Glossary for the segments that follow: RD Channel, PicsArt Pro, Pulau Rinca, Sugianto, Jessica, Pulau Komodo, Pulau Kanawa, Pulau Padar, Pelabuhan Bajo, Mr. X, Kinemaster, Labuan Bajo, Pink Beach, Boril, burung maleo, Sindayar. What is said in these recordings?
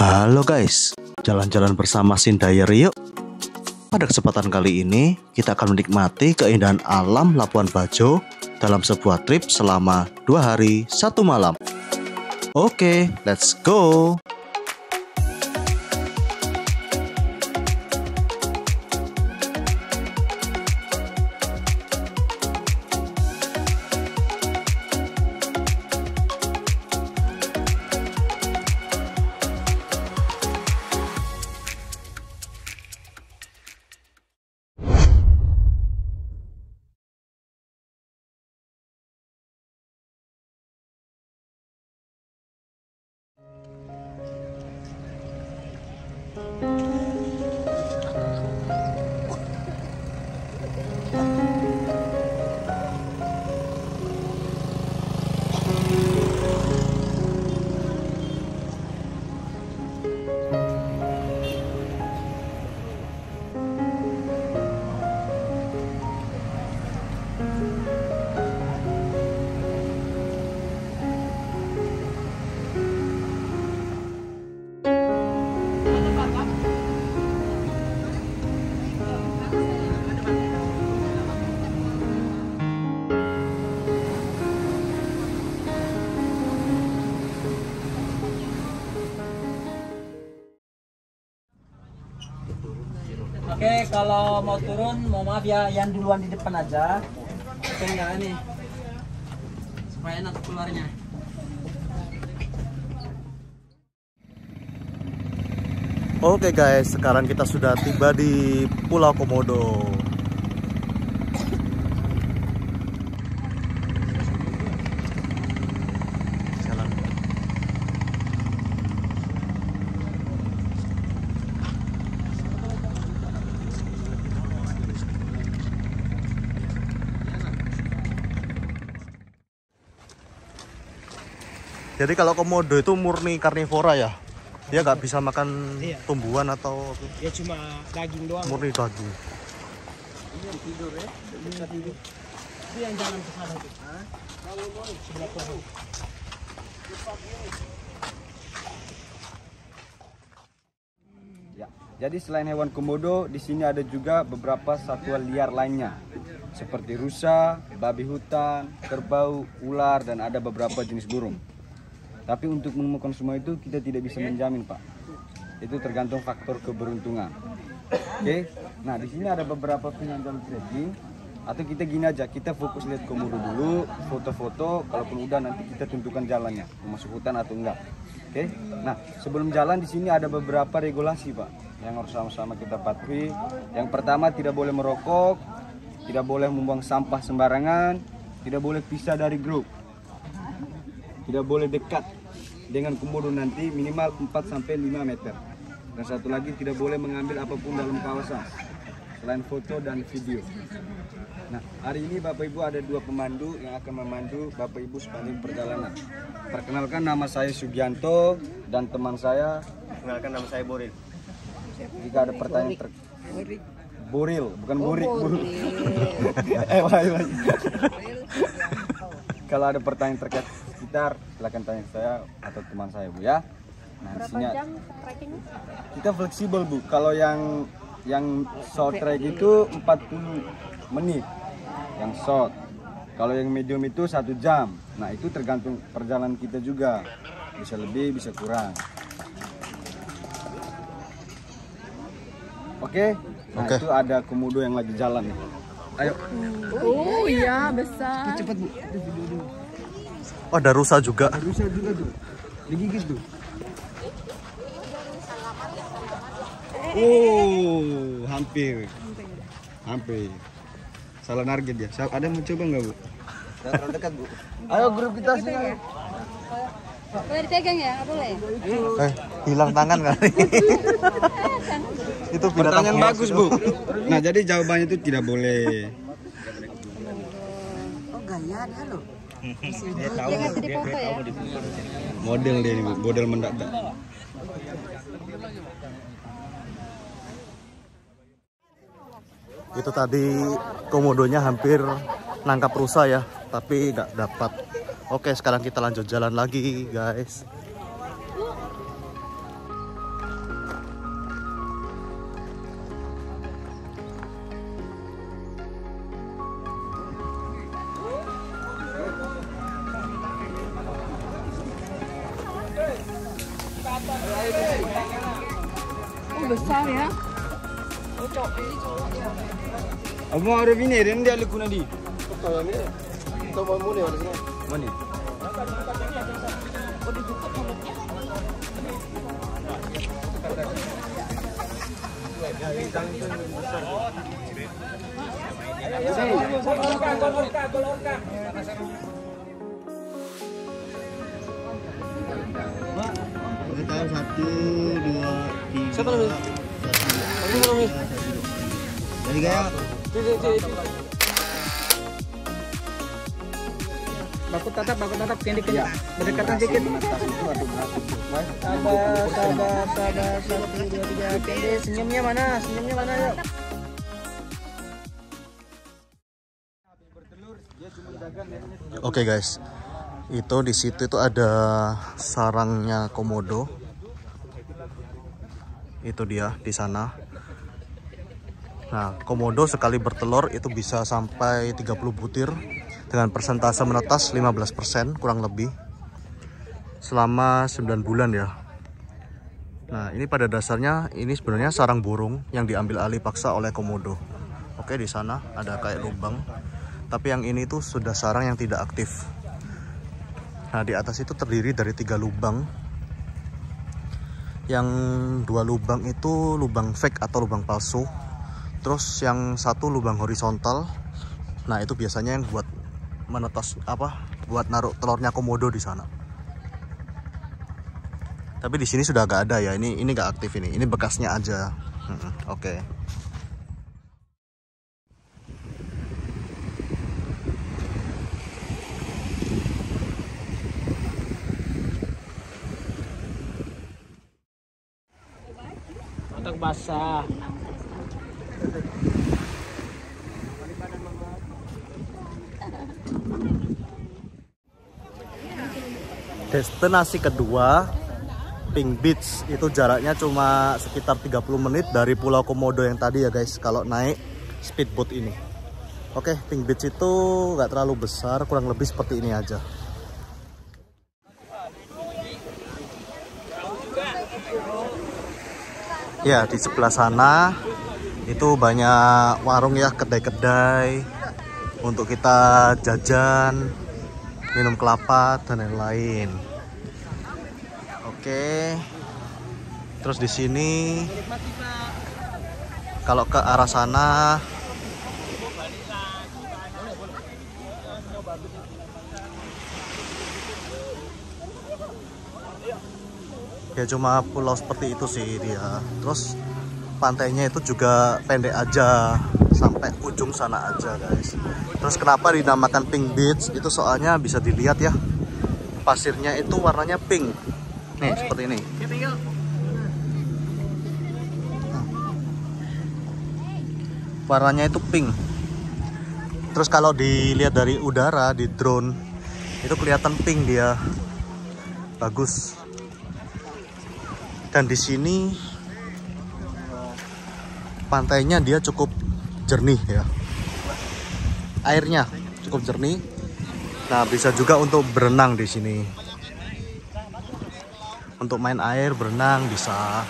Halo guys, jalan-jalan bersama Sindayar yuk. Pada kesempatan kali ini, kita akan menikmati keindahan alam Labuan Bajo dalam sebuah trip selama 2 hari 1 malam. Oke, let's go. Oke, kalau mau turun, mohon maaf ya, yang duluan di depan aja. Oke, enggak ini, supaya enak keluarnya. Oke guys, sekarang kita sudah tiba di Pulau Komodo. Jadi kalau komodo itu murni karnivora ya? Dia nggak bisa makan tumbuhan atau... Ya cuma daging doang. Murni daging. Ini yang tidur ya? Ini yang jalan ke sana tuh. Kalau mau, sebelah pohon. Jadi selain hewan komodo, di sini ada juga beberapa satwa liar lainnya. Seperti rusa, babi hutan, kerbau, ular, dan ada beberapa jenis burung. Tapi untuk menemukan semua itu kita tidak bisa menjamin, Pak. Itu tergantung faktor keberuntungan. Oke. Nah, di sini ada beberapa penyanjal trekking. Atau kita gini aja, kita fokus lihat komodo dulu, foto-foto, kalaupun udah nanti kita tentukan jalannya, masuk hutan atau enggak. Oke. Nah, sebelum jalan di sini ada beberapa regulasi, Pak, yang harus sama-sama kita patuhi. Yang pertama, tidak boleh merokok, tidak boleh membuang sampah sembarangan, tidak boleh pisah dari grup. Tidak boleh dekat dengan komodo nanti minimal 4-5 meter. Dan satu lagi, tidak boleh mengambil apapun dalam kawasan selain foto dan video. Nah, hari ini Bapak Ibu ada 2 pemandu yang akan memandu Bapak Ibu sepanjang perjalanan. Perkenalkan, nama saya Sugianto dan teman saya. Perkenalkan, nama saya Boril. Jika ada pertanyaan Boril, bukan Burik. Kalau ada pertanyaan terkait sekitar, silakan tanya saya atau teman saya, Bu, ya. Nah, berapa jam trekkingnya? Kita fleksibel, Bu. Kalau yang short trek itu 40 menit yang short. Kalau yang medium itu 1 jam. Nah, itu tergantung perjalanan kita juga. Bisa lebih, bisa kurang. Oke. Nah, itu ada komodo yang lagi jalan nih. Ayo. Oh iya, besar. Cepat, Bu. Oh, ada rusa juga. Ada rusa juga tuh. Digigit tuh. Oh, hampir. Salah target dia. Ya. Ada yang mau coba nggak, Bu? Jangan terlalu dekat, Bu. Ayo grup kita sini. Boleh dipegang ya? Nggak boleh. Hilang tangan kali. Itu pertanyaan bagus, Bu. Nah, jadi jawabannya itu tidak boleh. Oh, gaya dia loh. Dia tahu dia ya. Model dia ini, Bu. Model mendadak. Itu tadi komodonya hampir nangkap rusa ya, tapi nggak dapat. Oke, sekarang kita lanjut jalan lagi, guys. Oh, besar ya. Abang ada bini, rendah ada kuna di. Kalau ni, kita mau mulai dari sini. Mana? Kita satu, dua, tiga. Jadi gaya. Baku tatap, kendi. Berdekatan sedikit. Sabar, satu, dua, tiga, kendi. Senyumnya mana, yuk. Oke guys, itu di situ itu ada sarangnya komodo. Itu dia di sana. Nah, komodo sekali bertelur itu bisa sampai 30 butir dengan persentase menetas 15% kurang lebih selama 9 bulan ya. Nah, ini pada dasarnya ini sebenarnya sarang burung yang diambil alih paksa oleh komodo. Oke, di sana ada kayak lubang. Tapi yang ini tuh sudah sarang yang tidak aktif. Nah, di atas itu terdiri dari 3 lubang. Yang 2 lubang itu lubang fake atau lubang palsu. Terus yang satu lubang horizontal. Nah, itu biasanya yang buat menetas buat naruh telurnya komodo di sana. Tapi di sini sudah gak ada ya. Ini gak aktif ini. Ini bekasnya aja. Oke. Basah. Destinasi kedua Pink Beach, itu jaraknya cuma sekitar 30 menit dari Pulau Komodo yang tadi ya guys, kalau naik speedboat ini. Oke, Pink Beach itu nggak terlalu besar, kurang lebih seperti ini aja. Ya, di sebelah sana itu banyak warung ya, kedai-kedai untuk kita jajan, minum kelapa dan lain-lain. Oke. Terus di sini kalau ke arah sana ya cuma pulau seperti itu sih dia. Terus pantainya itu juga pendek aja, sampai ujung sana aja guys. Terus kenapa dinamakan Pink Beach? Itu soalnya bisa dilihat ya, pasirnya itu warnanya pink. Nih seperti ini. Nah, warnanya itu pink. Terus kalau dilihat dari udara di drone itu kelihatan pink dia. Bagus. Dan di sini pantainya dia cukup jernih ya. Airnya cukup jernih. Nah, bisa juga untuk berenang di sini. Untuk main air, berenang bisa.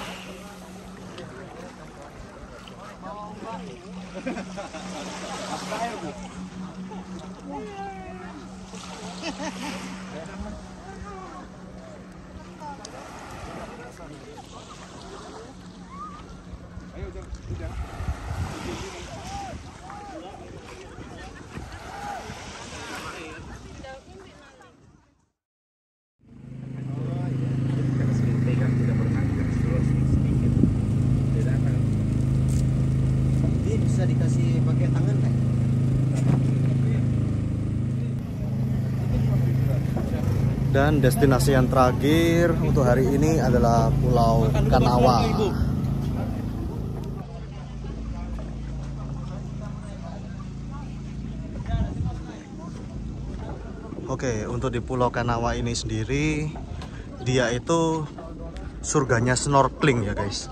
Dan destinasi yang terakhir untuk hari ini adalah Pulau Kanawa. Oke, untuk di Pulau Kanawa ini sendiri, dia itu surganya snorkeling ya guys.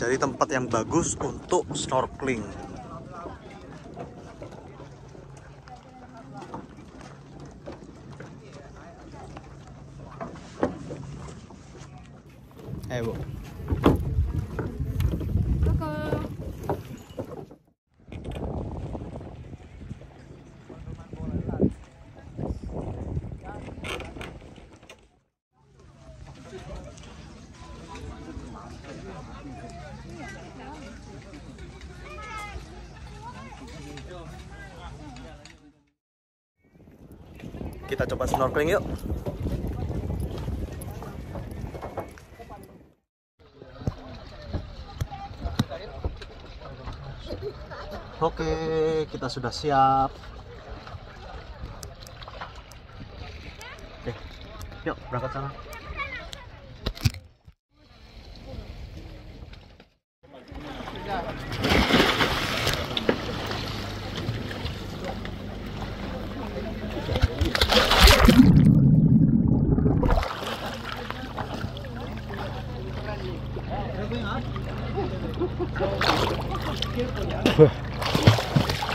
Jadi tempat yang bagus untuk snorkeling. heboh. Kita coba snorkeling yuk. Oke, kita sudah siap. Oke, yuk berangkat sana.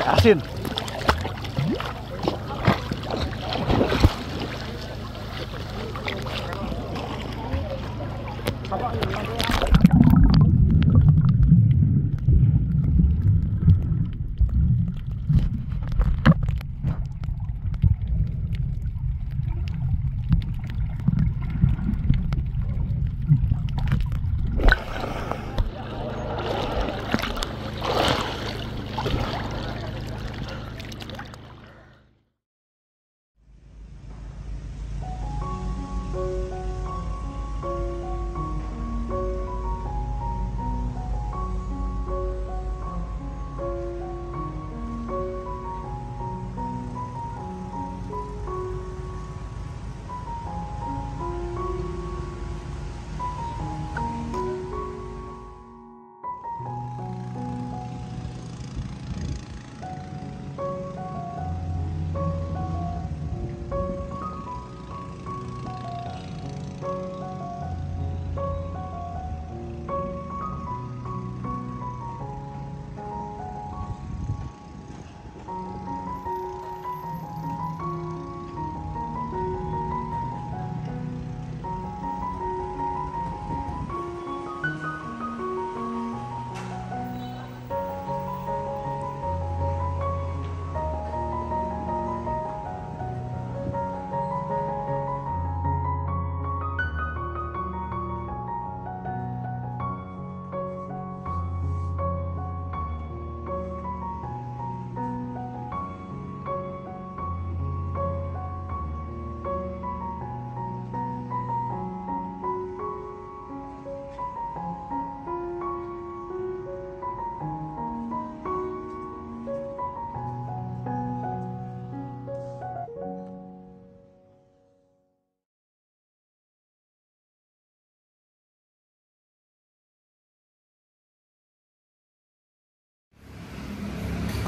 Asin.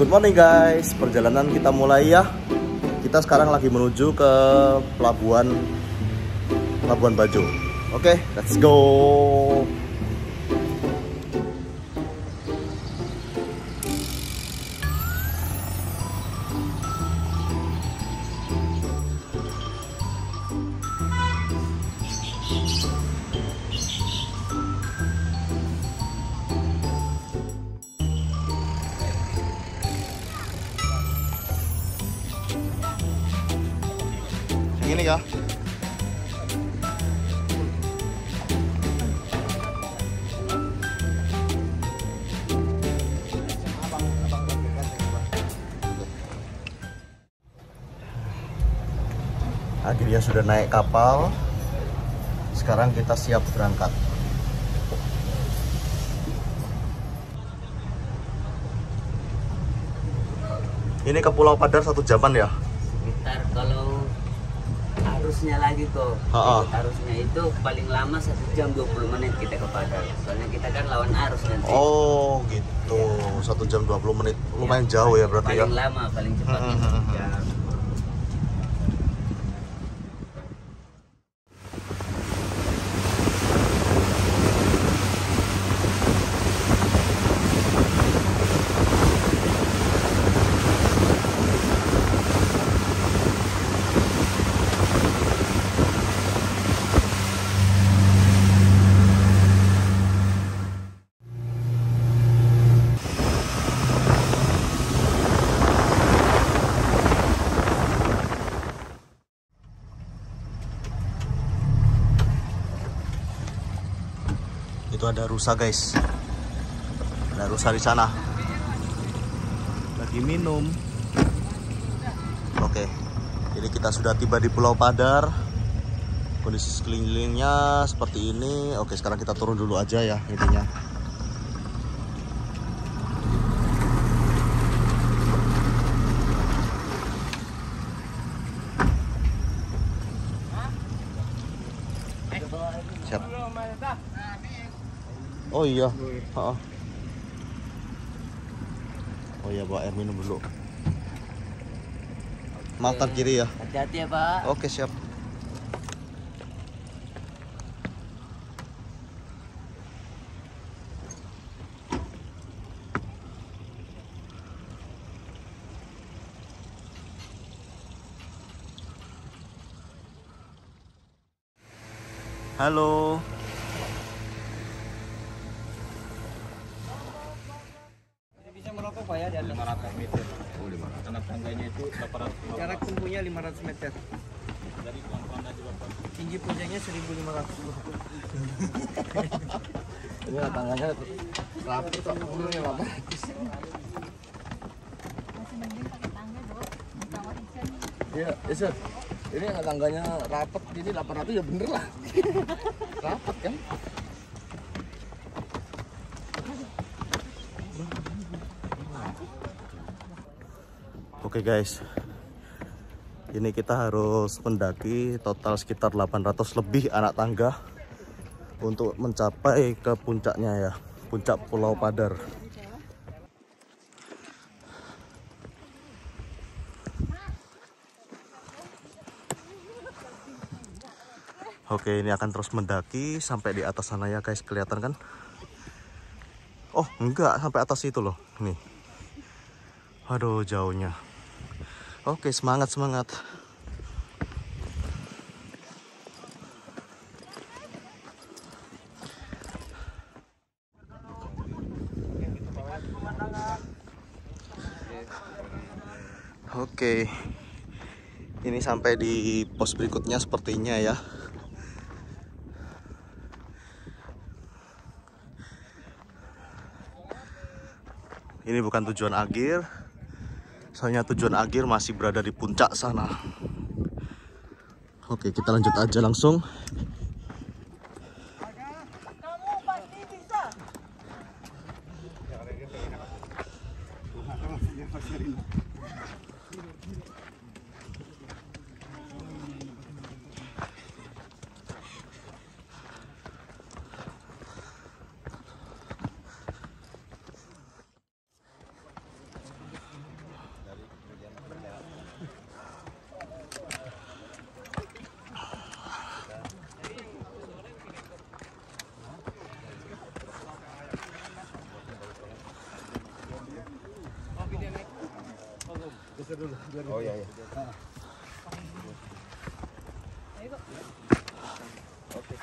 Good morning guys, perjalanan kita mulai ya. Kita sekarang lagi menuju ke Pelabuhan Bajo. Oke, let's go. Ini kah? Akhirnya sudah naik kapal. Sekarang kita siap berangkat. Ini ke Pulau Padar 1 jaman ya? Sekitar kalau harusnya lagi kok, harusnya itu paling lama 1 jam 20 menit kita ke Padar. Soalnya kita kan lawan arus nanti. Oh gitu, ya. 1 jam 20 menit, lumayan ya, jauh ya berarti paling ya? Paling lama, paling cepat itu. Ya. Itu ada rusa, guys. Ada rusa di sana. Lagi minum. Oke. Jadi kita sudah tiba di Pulau Padar. Kondisi sekelilingnya seperti ini. Oke, sekarang kita turun dulu aja ya intinya. Siap. Oh iya. Ha-ha. Oh iya, bawa air minum dulu. Mata kiri ya. Hati-hati ya, Pak. Oke, siap. Halo. Bisa merokok Pak ya di atas 500 meter. Oh, 500. Anak tangganya itu 800. Jarak tumpunya 500 meter. Dari pelan-pelan aja Bapak. Tinggi puncaknya 1500. Ini tangganya rapi tak mulu ya Bapak. Masih mending pakai tangga, Bro. Ditawar Isan. Iya, Isan. Ini yang tangganya rapet, jadi 800 ya bener lah. Rapet kan? Oke guys, ini kita harus mendaki total sekitar 800 lebih anak tangga untuk mencapai ke puncaknya ya, puncak Pulau Padar. Oke, ini akan terus mendaki sampai di atas sana ya guys, kelihatan kan? Oh, enggak, sampai atas itu loh. Nih. Aduh, jauhnya. Oke, semangat. Oke. Ini sampai di pos berikutnya sepertinya ya. Ini bukan tujuan akhir, soalnya tujuan akhir masih berada di puncak sana. Oke, kita lanjut aja langsung. Oh iya. Oke.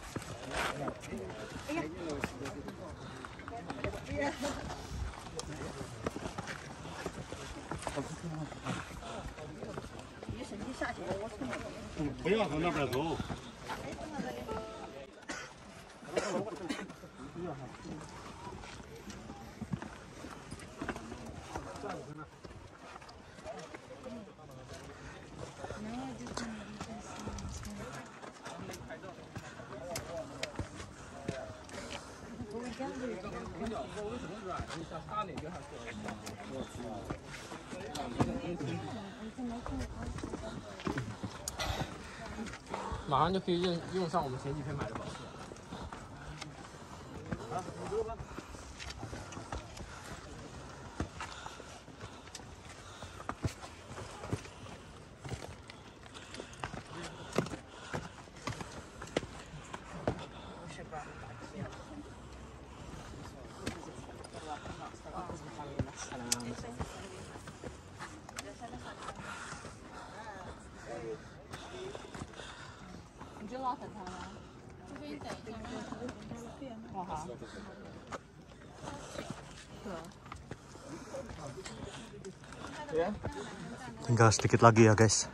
Tinggal sedikit lagi ya guys.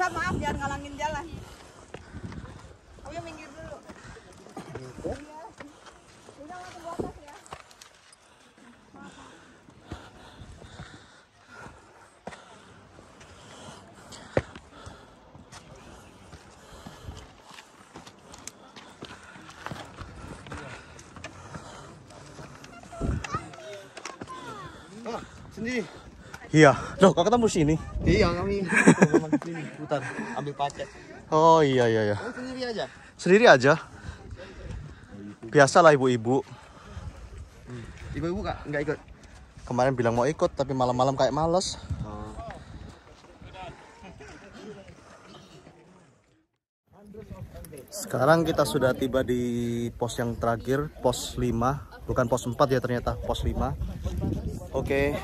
Ustaz, maaf jangan ngalangin jalan. Kamu minggir dulu. Iya. Udah waktu batas ya. Oh, sendiri. Iya, loh kakak ketemu sini. Iya, kami sini hutan ambil pacet. Oh iya. Oh, sendiri aja. Sendiri aja. Biasalah ibu-ibu. Ibu-ibu kak nggak ikut. Kemarin bilang mau ikut tapi malam-malam kayak males. Oh. Sekarang kita sudah tiba di pos yang terakhir, pos 5, bukan pos 4 ya ternyata, pos 5. Oke.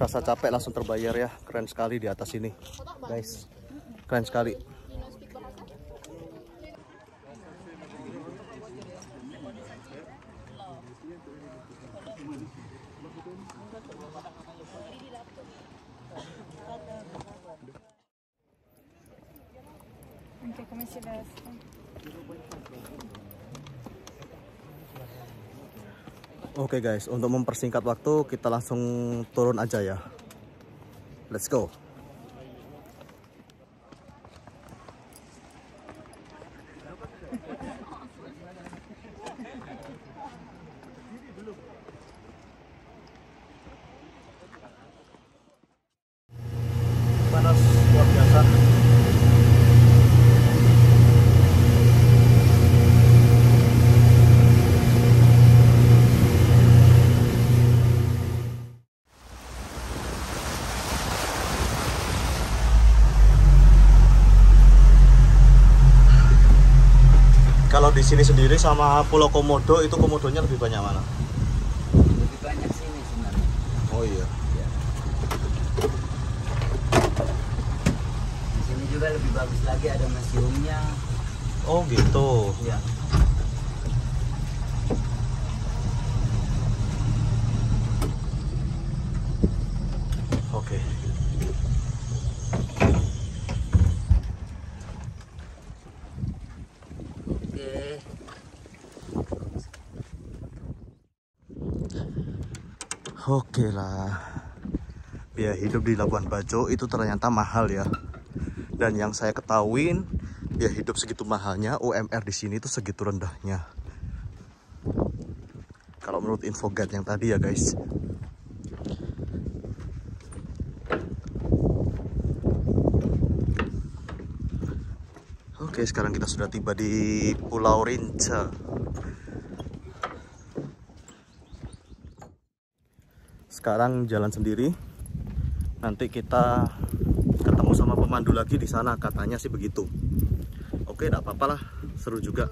Rasa capek langsung terbayar ya, keren sekali di atas ini guys, keren sekali. Oke guys, untuk mempersingkat waktu kita langsung turun aja ya. Let's go. Panas luar biasa. Di sini sendiri sama Pulau Komodo, itu komodonya lebih banyak mana? Lebih banyak sini sebenarnya. Oh iya. Ya. Di sini juga lebih bagus lagi, ada museumnya. Oh gitu. Iya. Oke. Oke lah, biaya hidup di Labuan Bajo itu ternyata mahal ya. Dan yang saya ketahuin, biaya hidup segitu mahalnya, UMR di sini itu segitu rendahnya. Kalau menurut info guide yang tadi ya guys. Oke, sekarang kita sudah tiba di Pulau Rinca. Sekarang jalan sendiri, nanti kita ketemu sama pemandu lagi di sana, katanya sih begitu. Oke, tidak apa-apa lah, seru juga.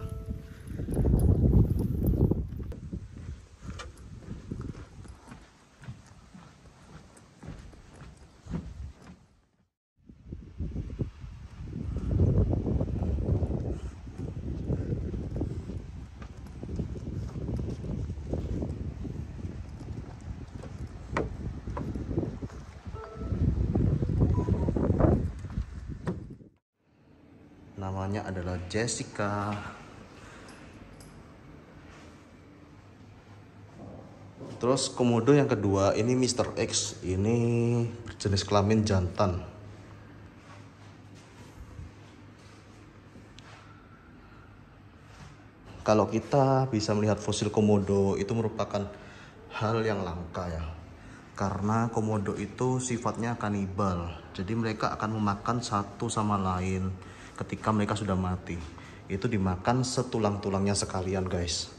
Namanya adalah Jessica. Terus komodo yang kedua ini Mr. X, ini berjenis kelamin jantan. Kalau kita bisa melihat fosil komodo itu merupakan hal yang langka ya. Karena komodo itu sifatnya kanibal. Jadi mereka akan memakan satu sama lain. Ketika mereka sudah mati, itu dimakan setulang-tulangnya sekalian guys.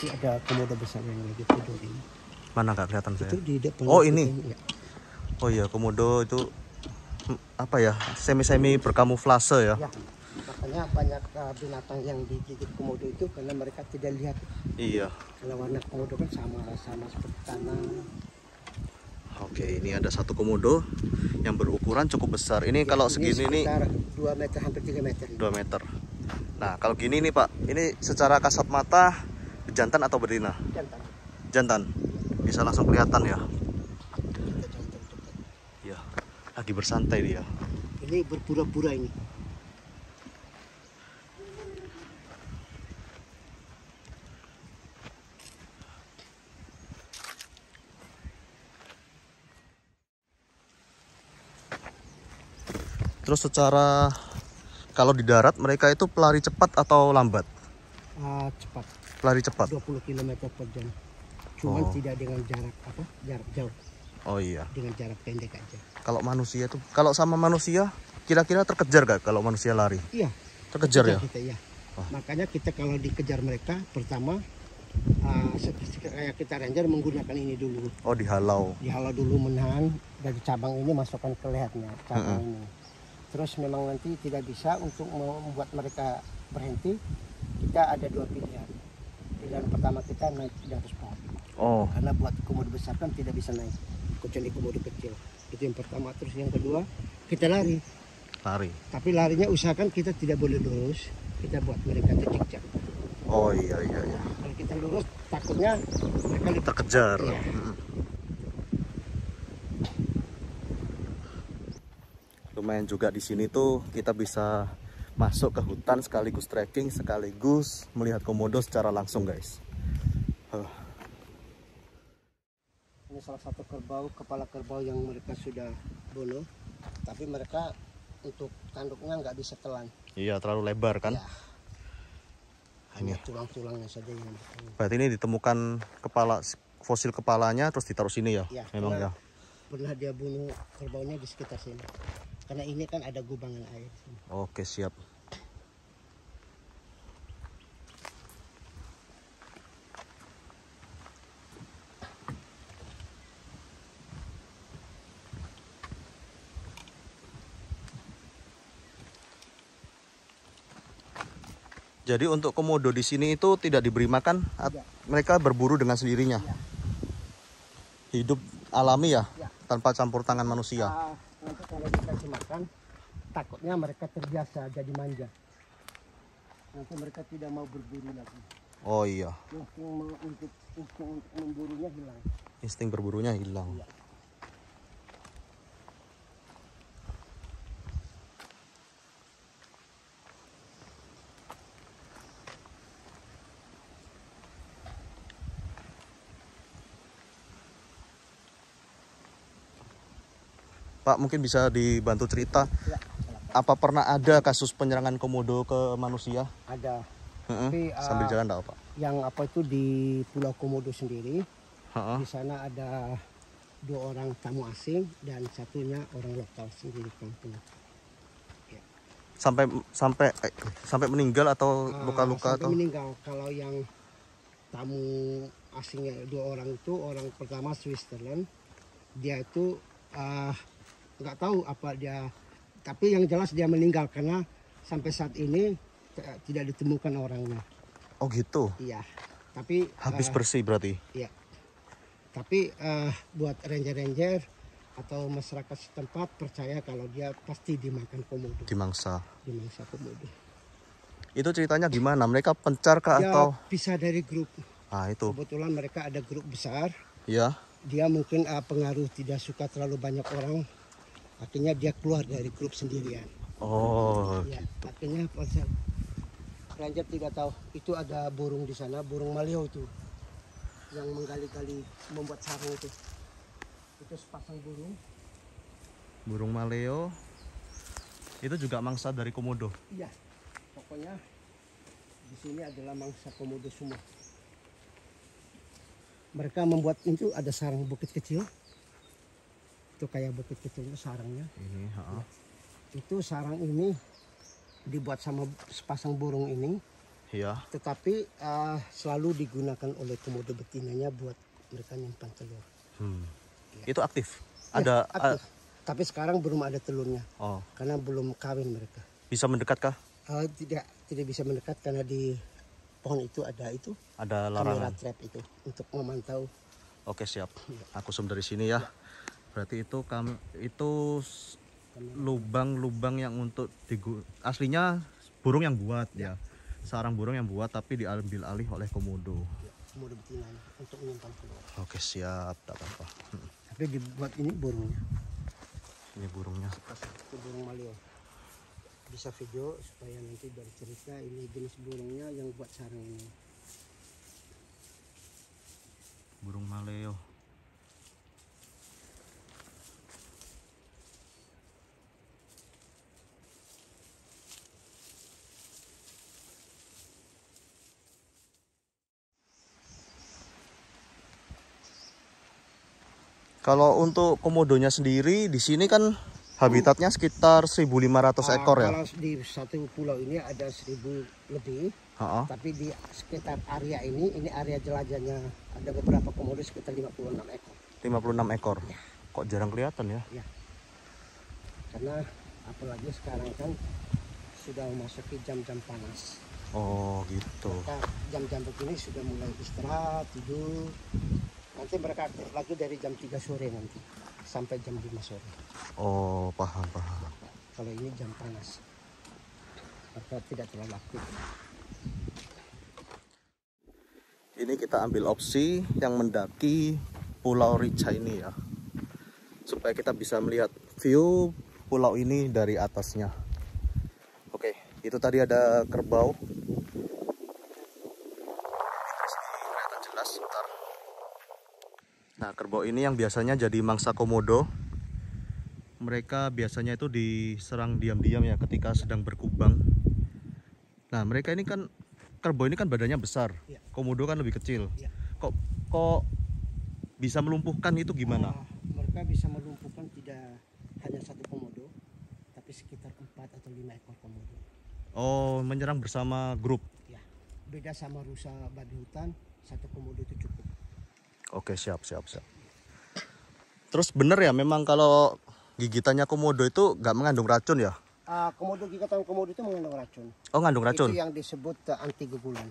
Itu ada komodo besar yang lagi tidur ini. Mana nggak kelihatan saya? Itu di depan. Oh ini. Ya. Oh iya, komodo itu apa ya, semi-semi berkamuflase ya? Ya, makanya banyak binatang yang digigit komodo itu karena mereka tidak lihat. Iya. Kalau warna komodo kan sama-sama seperti tanah. Oke, ini ada satu komodo yang berukuran cukup besar. Ini ya, kalau ini segini nih 2 meter, hampir 3 meter. 2 meter. Nah, kalau gini nih Pak, ini secara kasat mata jantan atau betina? Jantan. Jantan. Bisa langsung kelihatan ya. Ya, lagi bersantai dia. Ini berpura-pura ini. Terus secara kalau di darat mereka itu pelari cepat atau lambat? Cepat. Pelari cepat. 20 km per jam. Cuman tidak dengan jarak apa? Jarak jauh. Oh iya. Dengan jarak pendek aja. Kalau manusia tuh, kalau sama manusia kira-kira terkejar gak kalau manusia lari? Iya. Terkejar ya? Kita, iya. Oh. Makanya kita kalau dikejar mereka pertama kayak kita ranger menggunakan ini dulu. Oh, dihalau. Dihalau dulu, menahan dari cabang ini, masukkan ke lehernya cabang ini. Terus memang nanti tidak bisa untuk membuat mereka berhenti, kita ada dua pilihan. Pilihan pertama kita naik di atas pohon. Oh. Karena buat komodo besar kan tidak bisa naik, kecuali komodo kecil. Itu yang pertama. Terus yang kedua kita lari. Lari. Tapi larinya usahakan kita tidak boleh lurus. Kita buat mereka terjejak. Oh iya iya iya. Kalau kita lurus takutnya mereka terkejar. Iya. Lumayan juga di sini tuh kita bisa masuk ke hutan sekaligus trekking sekaligus melihat komodo secara langsung guys. Ini salah satu kerbau, kepala kerbau yang mereka sudah bunuh, tapi mereka untuk tanduknya nggak bisa telan. Iya, terlalu lebar kan? Ya. Hanya tulang-tulangnya saja yang. Berarti ini ditemukan kepala, fosil kepalanya terus ditaruh sini ya? Ya, memang ya. Pernah dia bunuh kerbaunya di sekitar sini. Karena ini kan ada gubangan air. Oke, siap. Jadi untuk komodo di sini itu tidak diberi makan, ya. Mereka berburu dengan sendirinya. Ya. Hidup alami ya, ya, tanpa campur tangan manusia. Nanti kalau kita makan, takutnya mereka terbiasa jadi manja. Nanti mereka tidak mau berburu lagi. Oh iya. Insting memburunya hilang. Insting berburunya hilang. Iya. Pak, mungkin bisa dibantu cerita ya, apa pernah ada kasus penyerangan komodo ke manusia? Ada. Tapi, sambil jalan enggak, Pak? Yang apa itu di Pulau Komodo sendiri. Di sana ada 2 orang tamu asing dan satunya orang lokal sendiri kampung. Ya. Sampai meninggal atau luka-luka atau? Meninggal. Kalau yang tamu asingnya 2 orang itu, orang pertama Switzerland, dia itu nggak tahu apa dia, tapi yang jelas dia meninggal karena sampai saat ini tidak ditemukan orangnya. Oh gitu. Iya. Tapi habis bersih berarti. Iya. Tapi buat ranger-ranger atau masyarakat setempat percaya kalau dia pasti dimakan komodo. Dimangsa. Dimangsa komodo. Itu ceritanya gimana? Mereka pencar kah atau? Bisa dari grup. Ah itu. Kebetulan mereka ada grup besar. Iya. Dia mungkin pengaruh tidak suka terlalu banyak orang. Akhirnya dia keluar dari grup sendirian. Oh. Ya, gitu. Akhirnya ranger tidak tahu itu ada burung di sana, burung maleo itu yang menggali-gali membuat sarung itu. Itu sepasang burung. Burung maleo itu juga mangsa dari komodo. Iya. Pokoknya di sini adalah mangsa komodo semua. Mereka membuat itu ada sarang bukit kecil. Itu kayak bukit kecil itu sarangnya. Ini, itu sarang ini dibuat sama sepasang burung ini. Iya. Tetapi selalu digunakan oleh komodo betinanya buat mereka nyimpan telur. Itu aktif? Ada aktif. Tapi sekarang belum ada telurnya. Oh. Karena belum kawin mereka. Bisa mendekatkah? Tidak bisa mendekat karena di pohon itu ada kamera trap itu untuk memantau. Oke, siap. Aku zoom dari sini ya. Berarti itu lubang-lubang yang untuk aslinya burung yang buat ya. Sarang burung yang buat tapi diambil alih oleh komodo. Komodo betina untuk menyimpan telur. Oke, siap, tak apa-apa. Tapi dibuat ini burungnya. Ini burungnya. Itu burung maleo. Bisa video supaya nanti dari cerita ini jenis burungnya yang buat sarang ini. Burung maleo. Kalau untuk komodonya sendiri di sini kan habitatnya sekitar 1.500 ekor ya. Kalau di satu pulau ini ada 1.000 lebih. Tapi di sekitar area ini area jelajahnya ada beberapa komodo sekitar 56 ekor. 56 ekor. Ya. Kok jarang kelihatan ya? Ya. Karena apalagi sekarang kan sudah memasuki jam-jam panas. Oh, gitu. Jam-jam begini sudah mulai istirahat, tidur. Nanti mereka aktif lagi dari jam 3 sore nanti sampai jam 5 sore. Oh, paham. Kalau ini jam panas, maka tidak terlalu aktif. Ini kita ambil opsi yang mendaki Pulau Rinca ini ya, supaya kita bisa melihat view pulau ini dari atasnya. Oke, itu tadi ada kerbau. Nah, kerbau ini yang biasanya jadi mangsa komodo. Mereka biasanya itu diserang diam-diam ya ketika sedang berkubang. Nah, mereka ini kan, kerbau ini kan badannya besar. Ya. Komodo kan lebih kecil. Ya. Kok bisa melumpuhkan itu gimana? Mereka bisa melumpuhkan tidak hanya satu komodo, tapi sekitar 4 atau 5 ekor komodo. Oh, menyerang bersama grup? Ya. Beda sama rusa babi hutan, satu komodo itu cukup. Oke, siap. Terus bener ya memang kalau gigitannya komodo itu nggak mengandung racun ya? Gigitan komodo itu mengandung racun. Oh, ngandung racun? Itu yang disebut anti gugulan.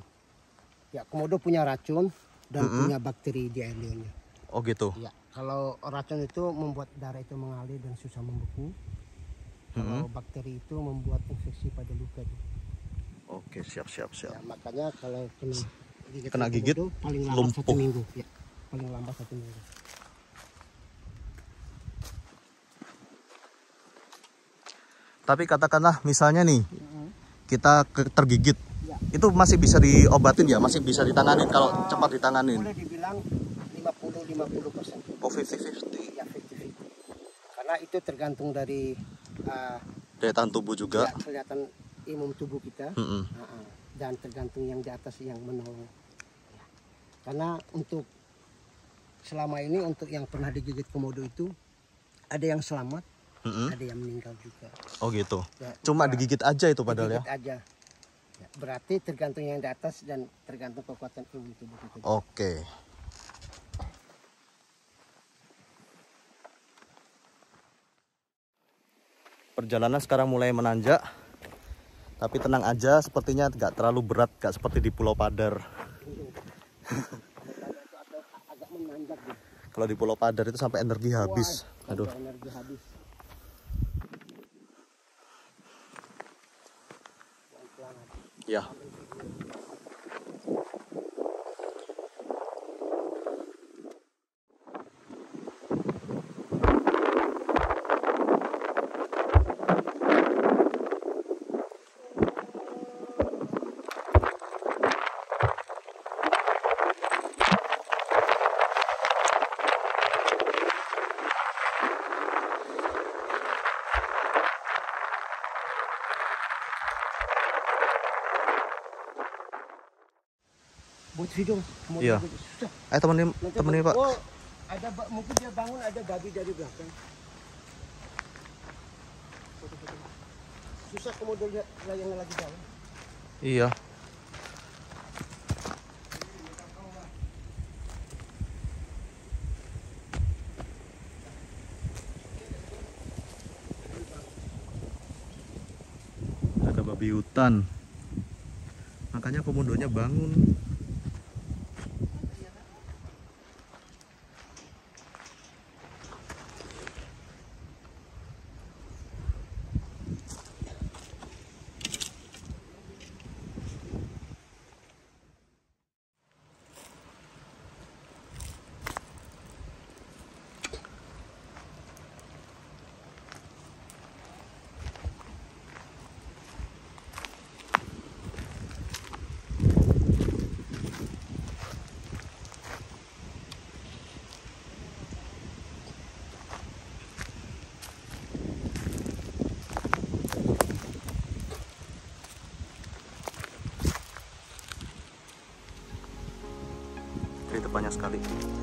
Ya, komodo punya racun dan punya bakteri di airnya. Oh, gitu? Ya, kalau racun itu membuat darah itu mengalir dan susah membeku. Kalau bakteri itu membuat infeksi pada luka. Oke, siap. Ya, makanya kalau kena gigit komodo, paling lama 1 minggu ya. Paling lambat 1 minggu. Tapi katakanlah misalnya nih kita tergigit, itu masih bisa diobatin ya, masih bisa ditangani kalau cepat ditangani. Boleh dibilang 50-50%. Oh, 50-50. Ya, 50-50. Karena itu tergantung dari daya tahan tubuh juga. Ya, kelihatan imun tubuh kita. Dan tergantung yang di atas yang menolong. Ya. Karena selama ini untuk yang pernah digigit komodo itu ada yang selamat, ada yang meninggal juga. Oh, gitu. Ya, cuma digigit aja itu padahal ya? Digigit aja. Ya, berarti tergantung yang di atas dan tergantung kekuatan tubuh itu. Oke. Perjalanan sekarang mulai menanjak. Tapi tenang aja, sepertinya nggak terlalu berat, nggak seperti di Pulau Padar. Kalau di Pulau Padar itu sampai energi habis. Aduh. Energi habis. Ya. Buat video, iya. Temenin Pak. Oh, ada, mungkin dia bangun ada babi dari belakang. Susah komodo lihat yang lagi jalan. Iya. babi hutan. Makanya komodonya bangun. Banyak sekali.